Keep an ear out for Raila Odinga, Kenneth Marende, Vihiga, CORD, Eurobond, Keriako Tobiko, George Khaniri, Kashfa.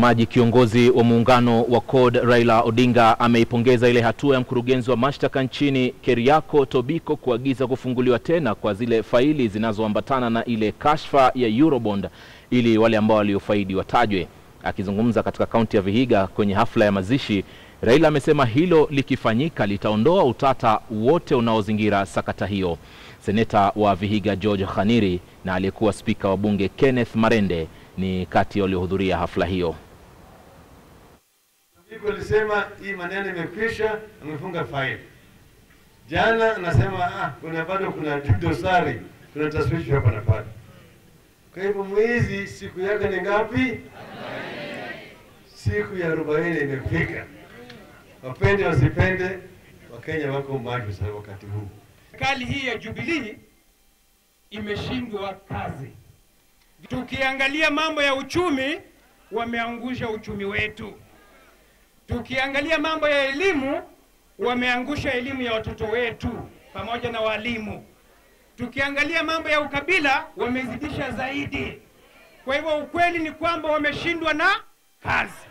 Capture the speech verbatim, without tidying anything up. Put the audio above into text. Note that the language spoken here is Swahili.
Msemaji kiongozi wa muungano wa C O R D Raila Odinga ameipongeza ile hatua ya mkurugenzi wa mashtaka nchini Keriako Tobiko kuagiza kufunguliwa tena kwa zile faili zinazoambatana na ile kashfa ya Eurobond ili wale ambao waliofaidi watajwe. Akizungumza katika kaunti ya Vihiga kwenye hafla ya mazishi, Raila amesema hilo likifanyika litaondoa utata wote unaozingira sakata hiyo. Seneta wa Vihiga George Khaniri na aliyekuwa spika wa bunge Kenneth Marende ni kati waliohudhuria hafla hiyo. Hivyo lisema hii maneno imekwisha, amefunga faili. Jana nasema ah kuna bado kuna dosari, kuna taswishi hapa na pale. Kwa hivyo mwizi siku yake ni ngapi? Siku ya arobaini imefika. Wapende wasipende, Wakenya wako macho sana wakati huu. Kali hii ya Jubilee imeshindwa kazi. Tukiangalia mambo ya uchumi, wameangusha uchumi wetu. Tukiangalia mambo ya elimu, wameangusha elimu ya watoto wetu pamoja na walimu. Tukiangalia mambo ya ukabila, wamezidisha zaidi. Kwa hivyo ukweli ni kwamba wameshindwa na kazi.